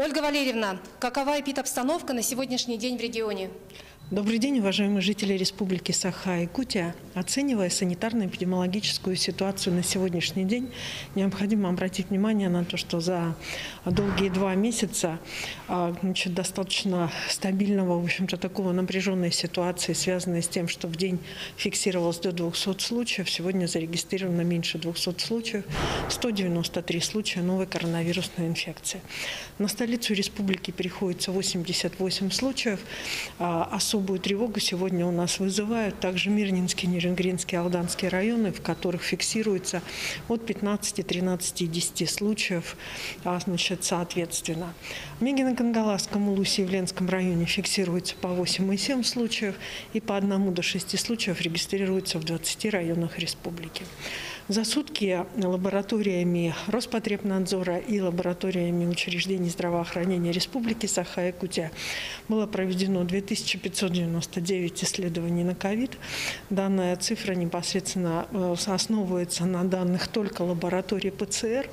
Ольга Валерьевна, какова эпидобстановка на сегодняшний день в регионе? Добрый день, уважаемые жители Республики Саха Якутия. Оценивая санитарно-эпидемиологическую ситуацию на сегодняшний день, необходимо обратить внимание на то, что за долгие 2 месяца достаточно стабильного, в общем-то, такого напряженной ситуации, связанной с тем, что в день фиксировалось до 200 случаев, сегодня зарегистрировано меньше 200 случаев, 193 случая новой коронавирусной инфекции. На столицу республики приходится 88 случаев. Особую тревогу сегодня у нас вызывают также Мирнинский, Нерингринский, Алданские районы, в которых фиксируется от 15, 13 и 10 случаев соответственно. В Мегино-Кангаласском, Улус-Евленском районе фиксируется по 8,7 случаев и по 1 до 6 случаев регистрируется в 20 районах республики. За сутки лабораториями Роспотребнадзора и лабораториями учреждений здравоохранения Республики Саха Якутия было проведено 2599 исследований на ковид. Данная цифра непосредственно основывается на данных только лаборатории ПЦР.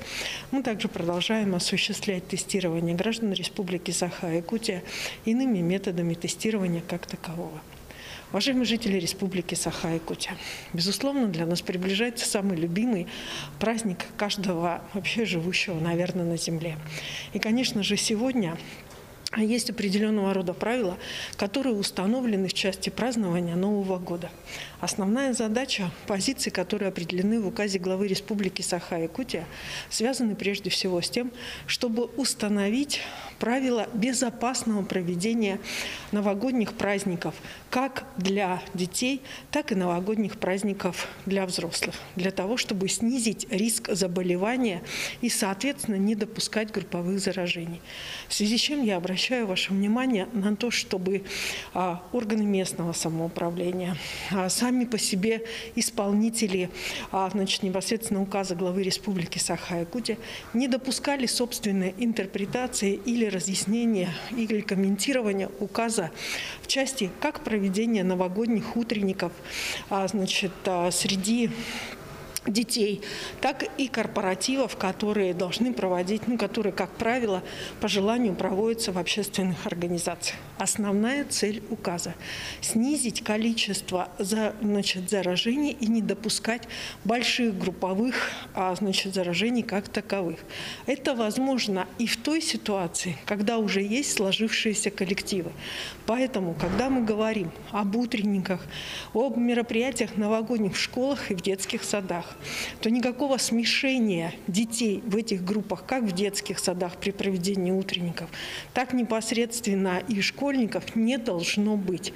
Мы также продолжаем осуществлять тестирование граждан Республики Саха Якутия иными методами тестирования как такового. Уважаемые жители Республики Саха Якутия, безусловно, для нас приближается самый любимый праздник каждого вообще живущего, наверное, на земле. И, конечно же, сегодня есть определенного рода правила, которые установлены в части празднования Нового года. Основная задача, позиции, которые определены в указе главы Республики Саха Якутия, связаны прежде всего с тем, чтобы установить правила безопасного проведения новогодних праздников как для детей, так и новогодних праздников для взрослых, для того, чтобы снизить риск заболевания и, соответственно, не допускать групповых заражений. В связи с чем я обращаю ваше внимание на то, чтобы органы местного самоуправления, сами по себе исполнители непосредственно указа главы Республики Саха Якутия не допускали собственной интерпретации или разъяснения, или комментирования указа в части как проведения новогодних утренников среди детей, так и корпоративов, которые должны проводить, которые, как правило, по желанию проводятся в общественных организациях. Основная цель указа – снизить количество заражений и не допускать больших групповых заражений как таковых. Это возможно и в той ситуации, когда уже есть сложившиеся коллективы. Поэтому, когда мы говорим об утренниках, об мероприятиях новогодних в школах и в детских садах, то никакого смешения детей в этих группах, как в детских садах при проведении утренников, так непосредственно и школьников не должно быть.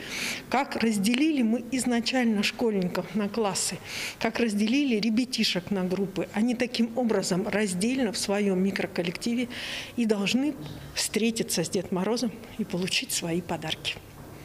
Как разделили мы изначально школьников на классы, как разделили ребятишек на группы, они таким образом раздельно в своем микроколлективе и должны встретиться с Дедом Морозом и получить свои подарки.